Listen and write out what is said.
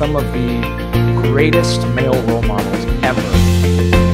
some of the greatest male role models ever.